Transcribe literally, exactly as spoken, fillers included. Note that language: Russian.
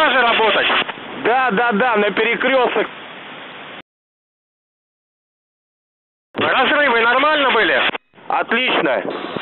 гараже работать? Да, да, да, на перекрестках. Разрывы нормально были? Отлично.